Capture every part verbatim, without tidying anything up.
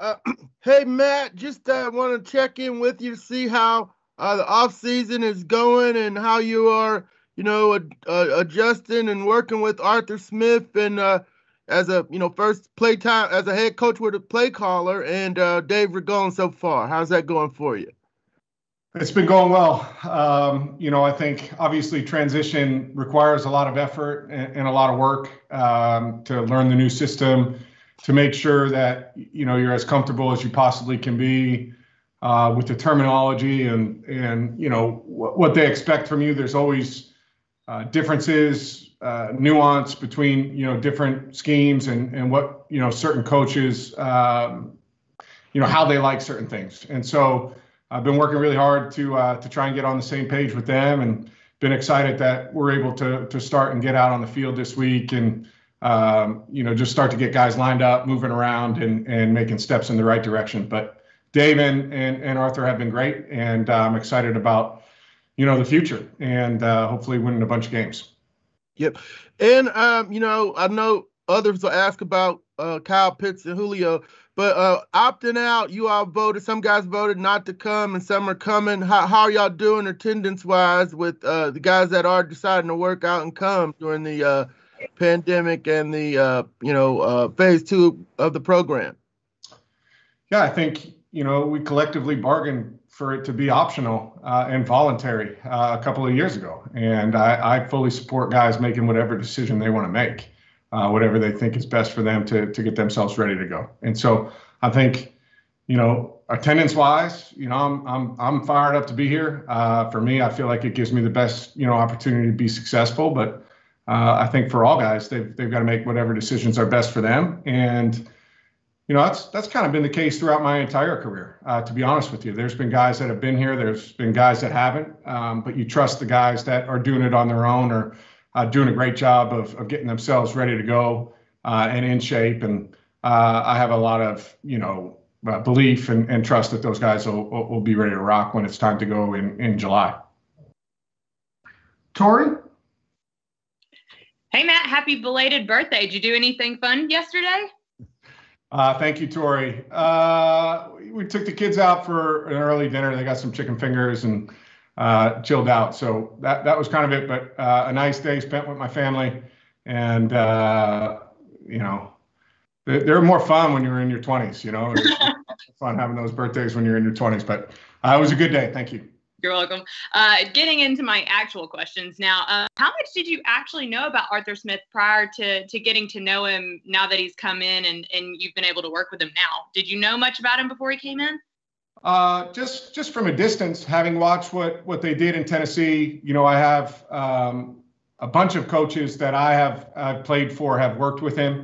Uh, hey, Matt, just uh, want to check in with you to see how uh, the offseason is going and how you are, you know, ad- uh, adjusting and working with Arthur Smith and uh, as a, you know, first play time as a head coach with a play caller and uh, Dave Rigon so far. How's that going for you? It's been going well. Um, you know, I think obviously transition requires a lot of effort and, and a lot of work um, to learn the new system, to make sure that, you know, you're as comfortable as you possibly can be uh, with the terminology and, and you know, wh- what they expect from you. There's always uh, differences, uh, nuance between, you know, different schemes and, and what, you know, certain coaches, um, you know, how they like certain things. And so I've been working really hard to uh, to try and get on the same page with them, and been excited that we're able to to start and get out on the field this week and, Um, you know, just start to get guys lined up, moving around and, and making steps in the right direction. But Dave and, and, and Arthur have been great, and uh, I'm excited about, you know, the future and uh, hopefully winning a bunch of games. Yep. And, um, you know, I know others will ask about uh, Kyle Pitts and Julio, but uh, opting out, you all voted, some guys voted not to come and some are coming. How, how are y'all doing attendance wise with uh, the guys that are deciding to work out and come during the uh pandemic and the uh you know uh phase two of the program? Yeah, I think, you know, we collectively bargained for it to be optional uh and voluntary uh, a couple of years ago, and I, I fully support guys making whatever decision they want to make, uh whatever they think is best for them to to get themselves ready to go. And so I think, you know, attendance wise, you know, I'm I'm I'm fired up to be here. Uh for me, I feel like it gives me the best, you know, opportunity to be successful, but Uh, I think for all guys, they've they've got to make whatever decisions are best for them, and you know that's that's kind of been the case throughout my entire career. Uh, to be honest with you, there's been guys that have been here, there's been guys that haven't, um, but you trust the guys that are doing it on their own or uh, doing a great job of of getting themselves ready to go uh, and in shape. And uh, I have a lot of you know uh, belief and, and trust that those guys will will be ready to rock when it's time to go in in July. Tori? Hey, Matt, happy belated birthday. Did you do anything fun yesterday? Uh, thank you, Tori. Uh, we took the kids out for an early dinner. They got some chicken fingers and uh, chilled out. So that, that was kind of it, but uh, a nice day spent with my family. And, uh, you know, they're, they're more fun when you're in your twenties, you know. It's fun having those birthdays when you're in your twenties, but uh, it was a good day. Thank you. You're welcome. Uh, getting into my actual questions now, uh, how much did you actually know about Arthur Smith prior to, to getting to know him now that he's come in and, and you've been able to work with him now? Did you know much about him before he came in? Uh, just just from a distance, having watched what, what they did in Tennessee. You know, I have um, a bunch of coaches that I have I've played for have worked with him,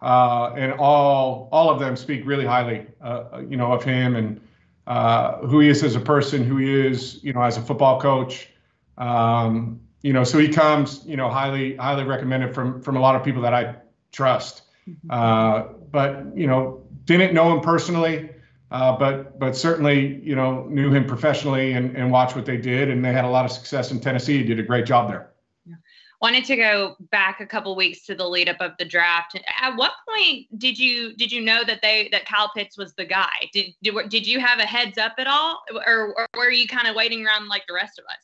uh, and all, all of them speak really highly, uh, you know, of him and Uh, who he is as a person, who he is, you know, as a football coach. Um, you know, so he comes, you know, highly, highly recommended from, from a lot of people that I trust. Uh, but, you know, didn't know him personally, uh, but, but certainly, you know, knew him professionally and, and watched what they did. And they had a lot of success in Tennessee. He did a great job there. Yeah. Wanted to go back a couple weeks to the lead up of the draft. At what point did you did you know that they that Kyle Pitts was the guy? Did did, did you have a heads up at all, or, or were you kind of waiting around like the rest of us?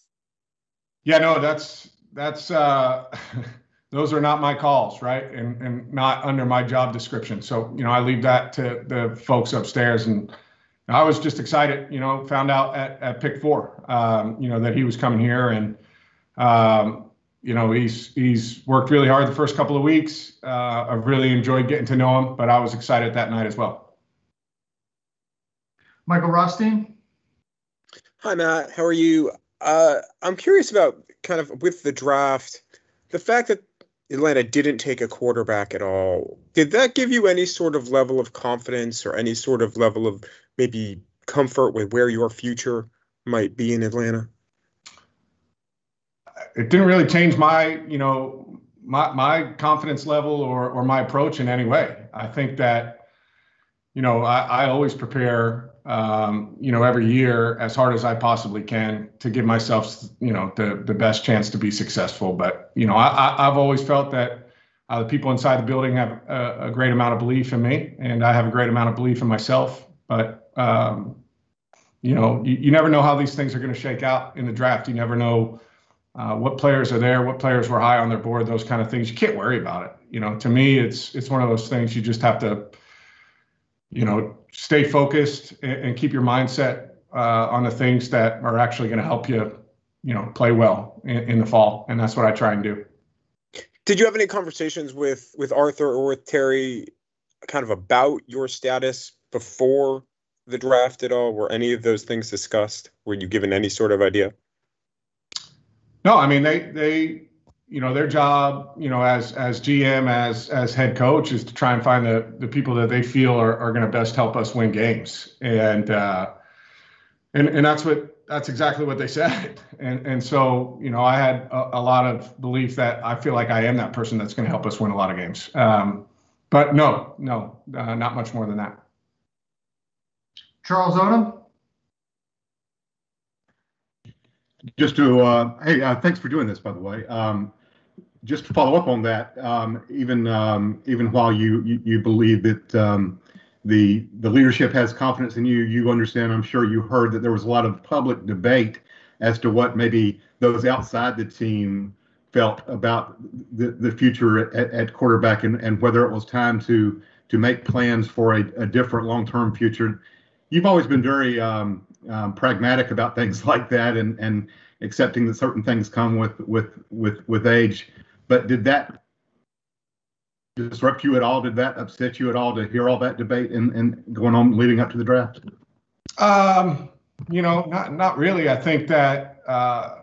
Yeah, no, that's that's uh, those are not my calls, right? And and not under my job description. So you know, I leave that to the folks upstairs. And I was just excited, you know, found out at, at pick four, um, you know, that he was coming here. And Um, You know, he's he's worked really hard the first couple of weeks. Uh, I've really enjoyed getting to know him, but I was excited that night as well. Michael Rothstein. Hi, Matt. How are you? Uh, I'm curious about kind of with the draft, the fact that Atlanta didn't take a quarterback at all. Did that give you any sort of level of confidence or any sort of level of maybe comfort with where your future might be in Atlanta? It didn't really change my, you know, my my confidence level or or my approach in any way. I think that, you know, I, I always prepare, um, you know, every year as hard as I possibly can to give myself, you know, the the best chance to be successful. But, you know, I, I, I've always felt that Uh, the people inside the building have a, a great amount of belief in me, and I have a great amount of belief in myself. But, um, you know, you, you never know how these things are going to shake out in the draft. You never know uh, what players are there, what players were high on their board, those kind of things. You can't worry about it. You know, to me, it's it's one of those things you just have to, you know, stay focused and, and keep your mindset uh, on the things that are actually going to help you, you know, play well in, in the fall. And that's what I try and do. Did you have any conversations with, with Arthur or with Terry kind of about your status before the draft at all? Were any of those things discussed? Were you given any sort of idea? No, I mean, they, they, you know, their job, you know, as, as G M, as, as head coach is to try and find the, the people that they feel are, are going to best help us win games. And, uh, and, and that's what, that's exactly what they said. And and so, you know, I had a, a lot of belief that I feel like I am that person that's going to help us win a lot of games. Um, but no, no, uh, not much more than that. Charles Odom? Just to, uh, hey, uh, thanks for doing this, by the way. Um, just to follow up on that, um, even um, even while you, you, you believe that um, The the leadership has confidence in you. You understand, I'm sure you heard that there was a lot of public debate as to what maybe those outside the team felt about the, the future at, at quarterback and, and whether it was time to to make plans for a, a different long-term future. You've always been very um, um, pragmatic about things like that and, and accepting that certain things come with, with, with, with age. But did that disrupt you at all? Did that upset you at all to hear all that debate and, and going on leading up to the draft? Um, you know, not not really. I think that, uh,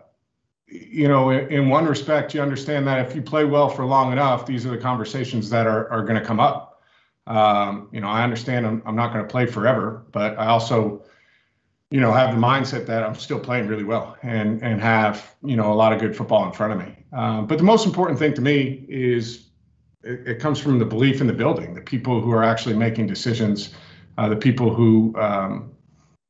you know, in, in one respect, you understand that if you play well for long enough, these are the conversations that are, are going to come up. Um, you know, I understand I'm, I'm not going to play forever, but I also, you know, have the mindset that I'm still playing really well and, and have, you know, a lot of good football in front of me. Um, but the most important thing to me is, it comes from the belief in the building, the people who are actually making decisions, uh, the people who, um,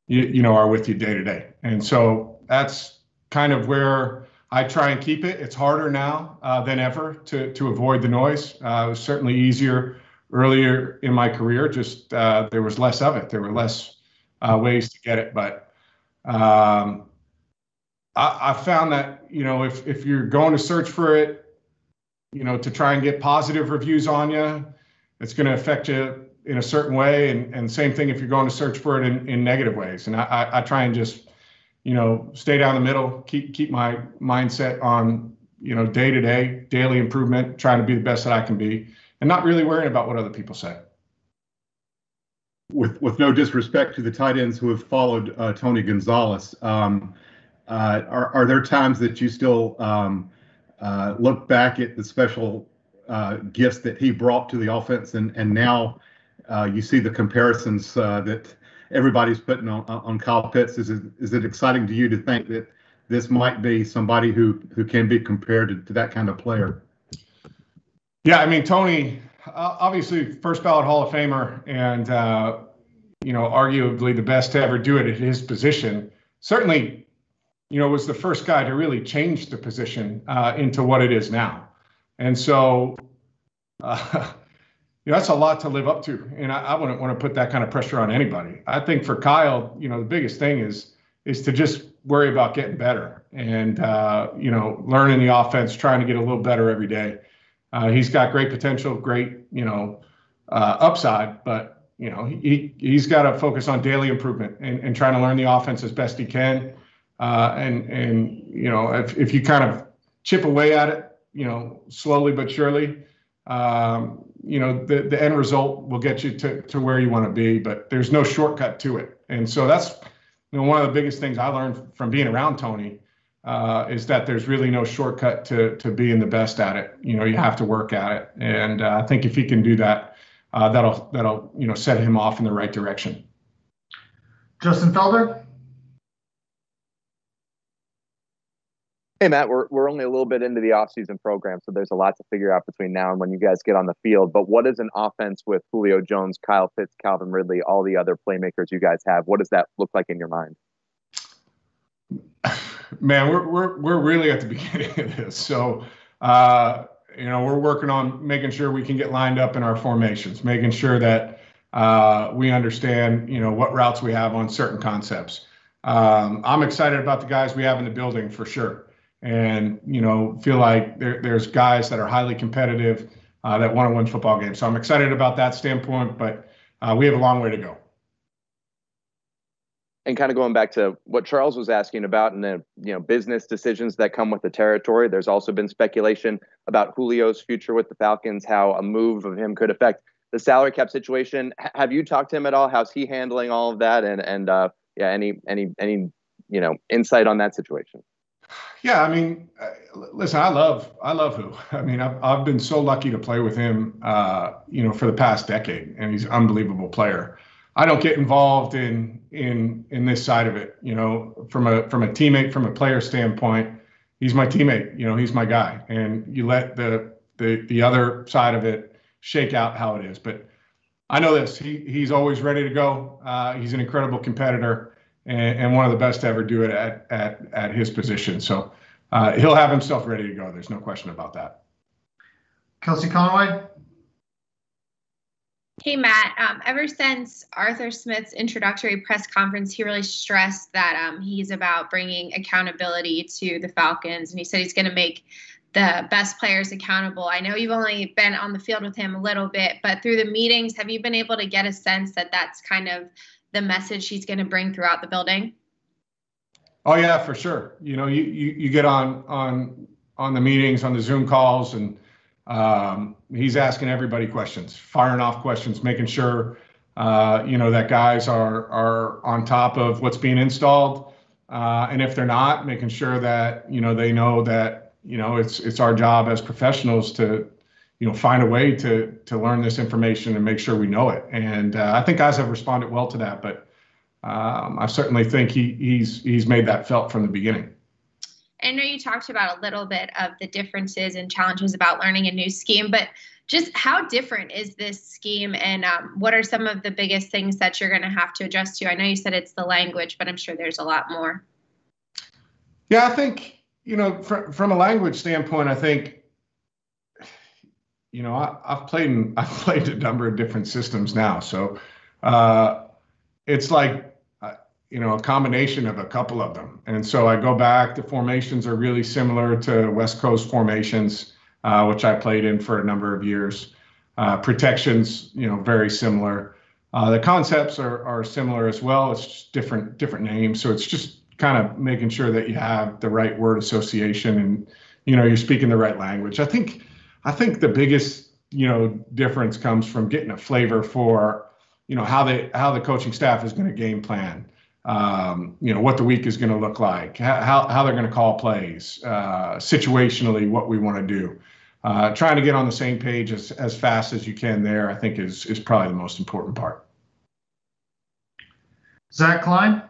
you, you know, are with you day to day. And so that's kind of where I try and keep it. It's harder now uh, than ever to, to avoid the noise. Uh, it was certainly easier earlier in my career, just uh, there was less of it. There were less uh, ways to get it. But um, I, I found that, you know, if, if you're going to search for it, you know, to try and get positive reviews on you, it's going to affect you in a certain way. And, and same thing if you're going to search for it in, in negative ways. And I, I, I try and just, you know, stay down the middle, keep keep my mindset on, you know, day to day, daily improvement, trying to be the best that I can be and not really worrying about what other people say. With with no disrespect to the tight ends who have followed uh, Tony Gonzalez, um, uh, are, are there times that you still um, Uh, look back at the special uh, gifts that he brought to the offense, and and now uh, you see the comparisons uh, that everybody's putting on on Kyle Pitts. Is it, is it exciting to you to think that this might be somebody who who can be compared to, to that kind of player? Yeah, I mean, Tony, uh, obviously first ballot Hall of Famer, and uh, you know, arguably the best to ever do it at his position. Certainly, you know, was the first guy to really change the position uh, into what it is now. And so, uh, you know, that's a lot to live up to. And I, I wouldn't want to put that kind of pressure on anybody. I think for Kyle, you know, the biggest thing is, is to just worry about getting better and, uh, you know, learning the offense, trying to get a little better every day. Uh, he's got great potential, great, you know, uh, upside, but, you know, he, he's got to focus on daily improvement and, and trying to learn the offense as best he can. Uh, and, and, you know, if, if you kind of chip away at it, you know, slowly but surely, um, you know, the, the end result will get you to, to where you want to be, but there's no shortcut to it. And so that's, you know, one of the biggest things I learned from being around Tony uh, is that there's really no shortcut to, to being the best at it. You know, you have to work at it. And uh, I think if he can do that, uh, that'll, that'll, you know, set him off in the right direction. Justin Felder. Hey, Matt, we're we're only a little bit into the offseason program, so there's a lot to figure out between now and when you guys get on the field. But what is an offense with Julio Jones, Kyle Pitts, Calvin Ridley, all the other playmakers you guys have? What does that look like in your mind? Man, we're we're we're really at the beginning of this. So, uh, you know, we're working on making sure we can get lined up in our formations, making sure that uh, we understand, you know, what routes we have on certain concepts. Um, I'm excited about the guys we have in the building for sure. And, you know, feel like there, there's guys that are highly competitive uh, that want to win football games. So I'm excited about that standpoint, but uh, we have a long way to go. And kind of going back to what Charles was asking about and the, you know, business decisions that come with the territory, there's also been speculation about Julio's future with the Falcons, how a move of him could affect the salary cap situation. H- have you talked to him at all? How's he handling all of that? And, and uh, yeah, any, any, any, you know, insight on that situation? Yeah, I mean, listen, I love, I love who. I mean, I've, I've been so lucky to play with him, uh, you know, for the past decade, and he's an unbelievable player. I don't get involved in in in this side of it, you know, from a from a teammate, from a player standpoint. He's my teammate, you know, he's my guy, and you let the the the other side of it shake out how it is. But I know this: he he's always ready to go. Uh, he's an incredible competitor and, and one of the best to ever do it at at at his position. So uh, he'll have himself ready to go. There's no question about that. Kelsey Conway. Hey, Matt, um, ever since Arthur Smith's introductory press conference, he really stressed that um, he's about bringing accountability to the Falcons, and he said he's going to make the best players accountable. I know you've only been on the field with him a little bit, but through the meetings, have you been able to get a sense that that's kind of the message he's going to bring throughout the building? Oh, yeah, for sure. You know, you, you, you get on, on, on the meetings, on the Zoom calls, and Um, he's asking everybody questions, firing off questions, making sure, uh, you know, that guys are, are on top of what's being installed. Uh, and if they're not, making sure that, you know, they know that, you know, it's, it's our job as professionals to, you know, find a way to, to learn this information and make sure we know it. And, uh, I think guys have responded well to that, but, um, I certainly think he, he's, he's made that felt from the beginning. I know you talked about a little bit of the differences and challenges about learning a new scheme, but just how different is this scheme, and um, what are some of the biggest things that you're going to have to adjust to? I know you said it's the language, but I'm sure there's a lot more. Yeah, I think, you know, fr- from a language standpoint, I think, you know, I, I've played in, I've played a number of different systems now. So uh, it's like, you know, a combination of a couple of them. And so I go back, the formations are really similar to West Coast formations, uh, which I played in for a number of years. Uh, protections, you know, very similar. Uh, the concepts are are similar as well. It's just different, different names. So it's just kind of making sure that you have the right word association and, you know, you're speaking the right language. I think, I think the biggest, you know, difference comes from getting a flavor for, you know, how they, how the coaching staff is going to game plan. Um, you know, what the week is going to look like, how, how they're going to call plays, uh, situationally, what we want to do. Uh, trying to get on the same page as, as fast as you can there, I think is, is probably the most important part. Zach Klein.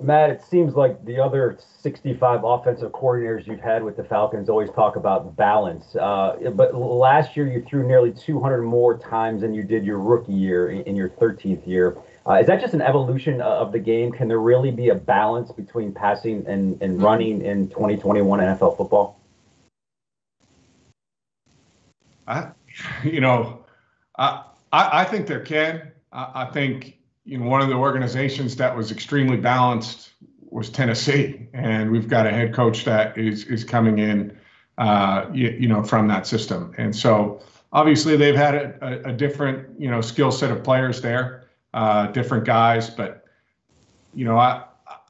Matt, it seems like the other sixty-five offensive coordinators you've had with the Falcons always talk about balance. Uh, but last year you threw nearly two hundred more times than you did your rookie year in, in your thirteenth year. Uh, is that just an evolution of the game? Can there really be a balance between passing and, and running in twenty twenty-one N F L football? I, you know, I, I, I think there can. I, I think, you know, one of the organizations that was extremely balanced was Tennessee. And we've got a head coach that is, is coming in, uh, you, you know, from that system. And so obviously they've had a, a, a different, you know, skill set of players there. Uh, different guys, but, you know, I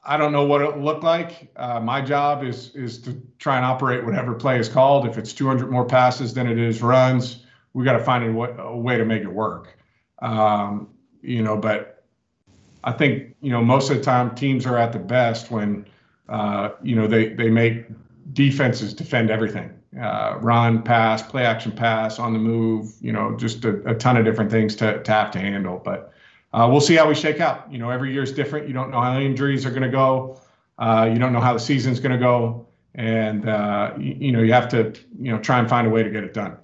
I don't know what it will look like. Uh, my job is is to try and operate whatever play is called. If it's two hundred more passes than it is runs, we got to find a, w- a way to make it work. Um, you know, but I think, you know, most of the time teams are at the best when, uh, you know, they, they make defenses defend everything. Uh, run, pass, play action pass, on the move, you know, just a, a ton of different things to, to have to handle. But Uh, we'll see how we shake out. You know, every year is different. You don't know how injuries are going to go. Uh, you don't know how the season's going to go. And, uh, you, you know, you have to, you know, try and find a way to get it done.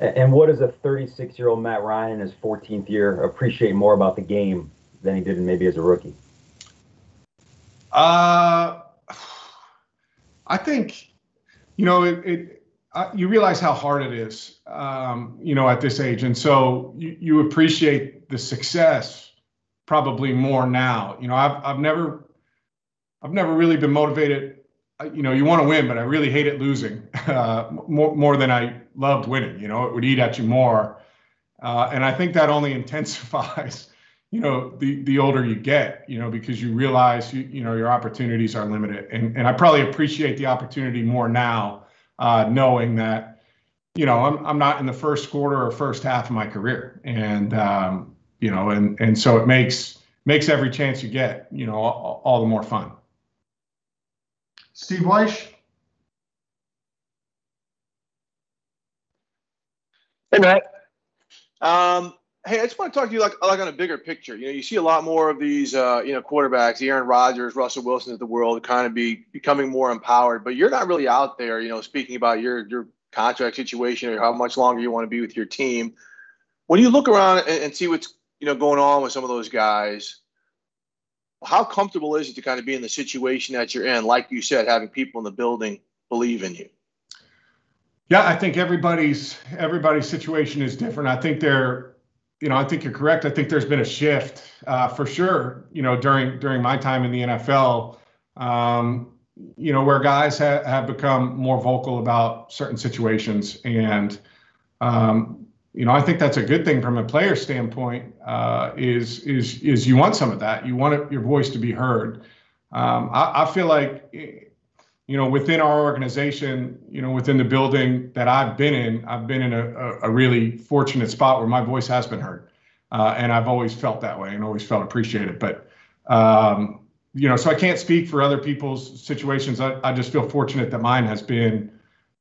And what does a thirty-six-year-old Matt Ryan in his fourteenth year appreciate more about the game than he did maybe as a rookie? Uh, I think you know, it, it uh, you realize how hard it is, um, you know, at this age. And so you, you appreciate the success probably more now. You know, I've, I've never, I've never really been motivated. You know, you want to win, but I really hated losing uh, more, more than I loved winning. You know, it would eat at you more. Uh, and I think that only intensifies, you know, the, the older you get, you know, because you realize, you, you know, your opportunities are limited. And, and I probably appreciate the opportunity more now, uh, knowing that, you know, I'm, I'm not in the first quarter or first half of my career. And, um, you know, and, and so it makes, makes every chance you get, you know, all, all the more fun. Steve Weish. Hey, Matt. Um, hey, I just want to talk to you like, like on a bigger picture. You know, you see a lot more of these, uh, you know, quarterbacks, the Aaron Rodgers, Russell Wilson of the world, kind of be becoming more empowered. But you're not really out there, you know, speaking about your your contract situation or how much longer you want to be with your team. When you look around and, and see what's, you know, going on with some of those guys, how comfortable is it to kind of be in the situation that you're in, like you said, having people in the building believe in you? Yeah, I think everybody's everybody's situation is different. I think they're, you know, I think you're correct. I think there's been a shift uh, for sure, you know, during during my time in the N F L, um, you know, where guys ha- have become more vocal about certain situations. And, um, you know, I think that's a good thing from a player standpoint. Uh, is is is you want some of that. You want it, your voice to be heard. Um, I, I feel like, you know, within our organization, you know, within the building that I've been in, I've been in a, a, a really fortunate spot where my voice has been heard, uh, and I've always felt that way and always felt appreciated. But um, you know, so I can't speak for other people's situations. I, I just feel fortunate that mine has been.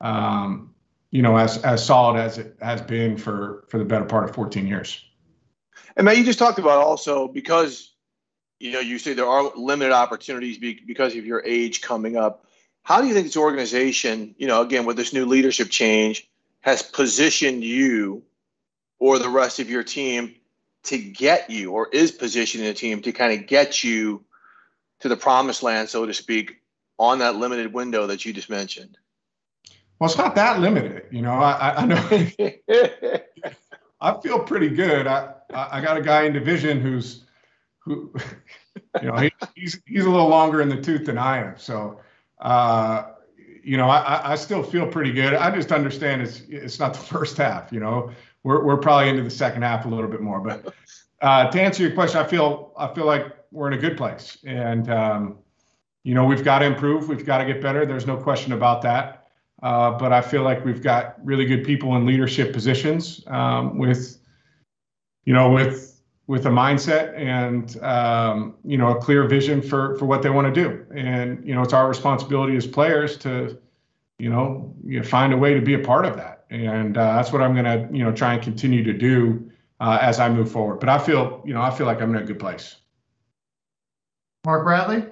Um, you know, as as solid as it has been for, for the better part of fourteen years. And Matt, you just talked about also because, you know, you say there are limited opportunities because of your age coming up. How do you think this organization, you know, again, with this new leadership change has positioned you or the rest of your team to get you or is positioning the team to kind of get you to the promised land, so to speak, on that limited window that you just mentioned? Well, it's not that limited, you know. I, I know. I feel pretty good. I, I got a guy in division who's, who, you know, he, he's he's a little longer in the tooth than I am. So, uh, you know, I I still feel pretty good. I just understand it's it's not the first half. You know, we're we're probably into the second half a little bit more. But uh, to answer your question, I feel I feel like we're in a good place, and um, you know, we've got to improve. We've got to get better. There's no question about that. Uh, but I feel like we've got really good people in leadership positions um, with, you know, with with a mindset and, um, you know, a clear vision for, for what they want to do. And, you know, it's our responsibility as players to, you know, you know find a way to be a part of that. And uh, that's what I'm going to, you know, try and continue to do uh, as I move forward. But I feel, you know, I feel like I'm in a good place. Mark Bradley.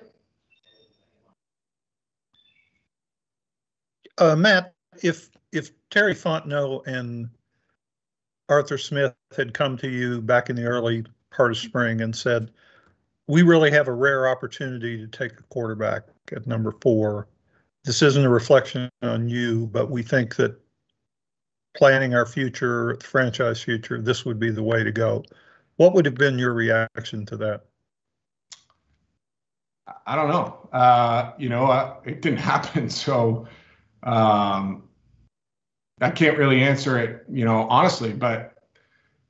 Uh, Matt, if if Terry Fontenot and Arthur Smith had come to you back in the early part of spring and said, we really have a rare opportunity to take a quarterback at number four. This isn't a reflection on you, but we think that planning our future, the franchise future, this would be the way to go. What would have been your reaction to that? I don't know. Uh, you know, uh, it didn't happen, so... Um, I can't really answer it, you know, honestly, but,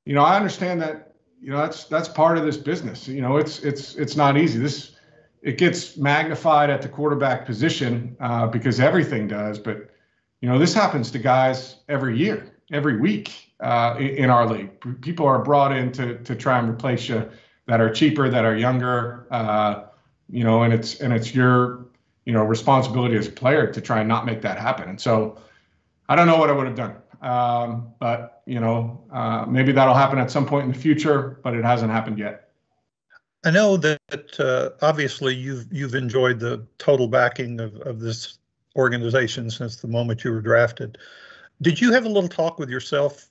you know, I understand that, you know, that's, that's part of this business. You know, it's, it's, it's not easy. This, it gets magnified at the quarterback position, uh, because everything does, but, you know, this happens to guys every year, every week, uh, in, in our league. People are brought in to, to try and replace you that are cheaper, that are younger, uh, you know, and it's, and it's your, you know, responsibility as a player to try and not make that happen. And so I don't know what I would have done. Um, but, you know, uh, maybe that'll happen at some point in the future, but it hasn't happened yet. I know that uh, obviously you've you've enjoyed the total backing of, of this organization since the moment you were drafted. Did you have a little talk with yourself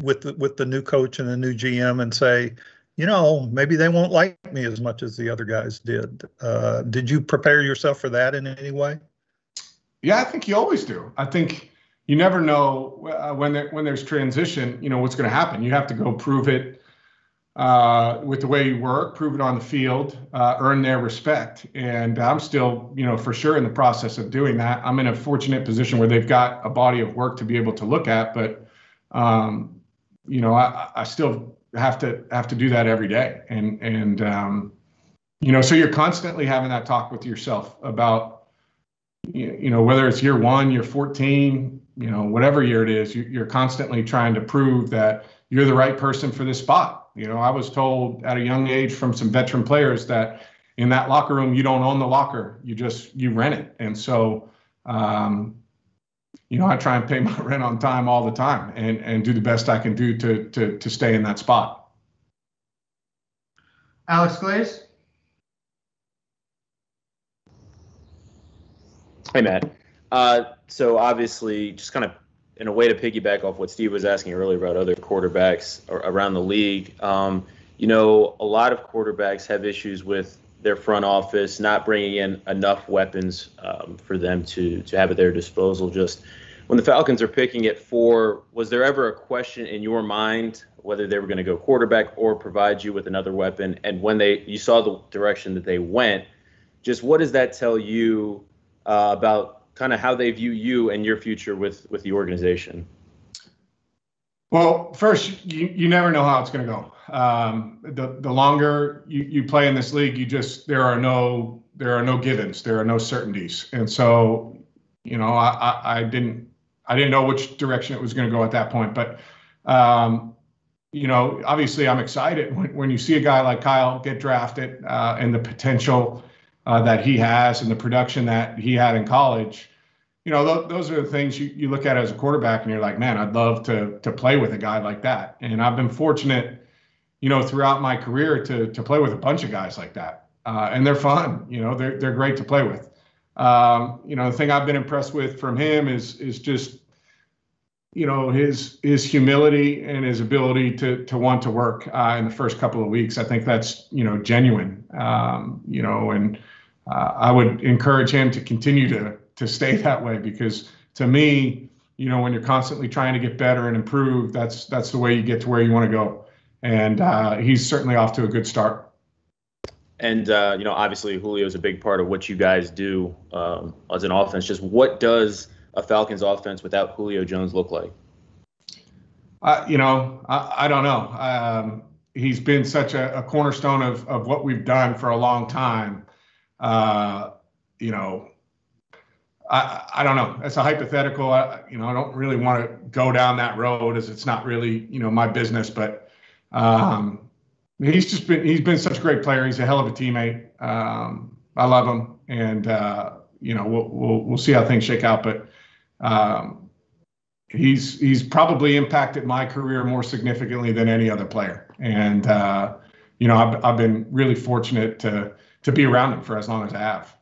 with the, with the new coach and the new G M and say, you know, maybe they won't like me as much as the other guys did. Uh, did you prepare yourself for that in any way? Yeah, I think you always do. I think you never know uh, when there, when there's transition, you know, what's going to happen. You have to go prove it uh, with the way you work, prove it on the field, uh, earn their respect. And I'm still, you know, for sure in the process of doing that. I'm in a fortunate position where they've got a body of work to be able to look at. But, um, you know, I, I still have to have to do that every day. And, and um, you know, so you're constantly having that talk with yourself about, you know, whether it's year one, year fourteen, you know, whatever year it is, you're constantly trying to prove that you're the right person for this spot. You know, I was told at a young age from some veteran players that in that locker room, you don't own the locker, you just, you rent it. And so, um, you know, I try and pay my rent on time all the time and, and do the best I can do to, to, to stay in that spot. Alex Glaze. Hey, Matt. Uh, so obviously, just kind of in a way to piggyback off what Steve was asking earlier about other quarterbacks around the league, um, you know, a lot of quarterbacks have issues with their front office not bringing in enough weapons um, for them to, to have at their disposal. Just when the Falcons are picking at four, was there ever a question in your mind whether they were going to go quarterback or provide you with another weapon? And when they you saw the direction that they went, just what does that tell you Uh, about kind of how they view you and your future with with the organization? Well, first, you, you never know how it's going to go. Um, the the longer you, you play in this league, you just there are no there are no givens, there are no certainties, and so you know I I, I didn't I didn't know which direction it was going to go at that point, but um, you know obviously I'm excited when when you see a guy like Kyle get drafted uh, and the potential Uh, that he has and the production that he had in college. You know, th those are the things you, you look at as a quarterback and you're like, man, I'd love to to play with a guy like that. And I've been fortunate, you know, throughout my career to to play with a bunch of guys like that. Uh, and they're fun, you know, they're they're great to play with. Um, you know, the thing I've been impressed with from him is is just, you know, his his humility and his ability to to want to work uh, in the first couple of weeks. I think that's, you know, genuine, um, you know, and uh, I would encourage him to continue to to stay that way, because to me, you know, when you're constantly trying to get better and improve, that's that's the way you get to where you want to go. And uh, he's certainly off to a good start. And, uh, you know, obviously, Julio is a big part of what you guys do um, as an offense. Just what does a Falcons offense without Julio Jones look like? Uh, you know, I, I don't know. Um, he's been such a, a cornerstone of, of what we've done for a long time. Uh, you know, I, I don't know. That's a hypothetical. I, you know, I don't really want to go down that road, as it's not really, you know, my business, but um, he's just been, he's been such a great player. He's a hell of a teammate. Um, I love him. And, uh, you know, we'll, we'll, we'll see how things shake out, but, Um, he's he's probably impacted my career more significantly than any other player, and uh, you know I've I've been really fortunate to to be around him for as long as I have.